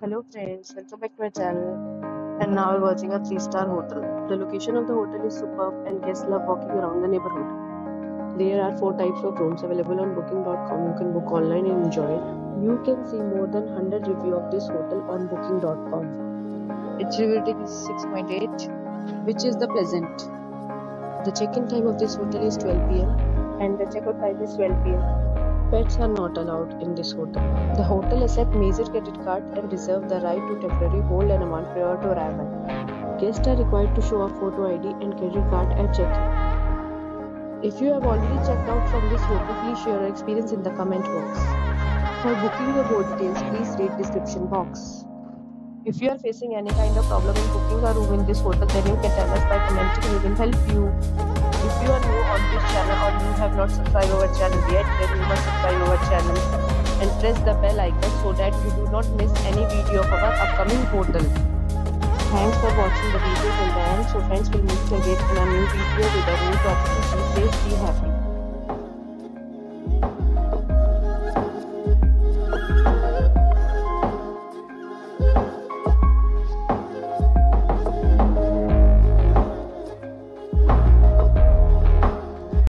Hello friends, welcome back to our channel. And now we're watching a 3-star hotel. The location of the hotel is superb and guests love walking around the neighborhood. There are 4 types of rooms available on booking.com. You can book online and enjoy it. You can see more than 100 reviews of this hotel on booking.com. Its rating is 6.8, which is the pleasant. The check-in time of this hotel is 12 p.m. and the check-out time is 12 p.m. Pets are not allowed in this hotel. The hotel accepts major credit card and reserves the right to temporarily hold an amount prior to arrival. Guests are required to show a photo ID and credit card at check-in. If you have already checked out from this hotel, please share your experience in the comment box. For booking or more details, please read description box. If you are facing any kind of problem in booking a room in this hotel, then you can tell us by commenting. We will help you. If you are new on this channel or you have not subscribed our channel yet, then you must subscribe our channel and press the bell icon so that you do not miss any video of our upcoming hotel. Thanks for watching the video till the end. So friends, we'll meet again in a new video with a new property. Be safe, be happy.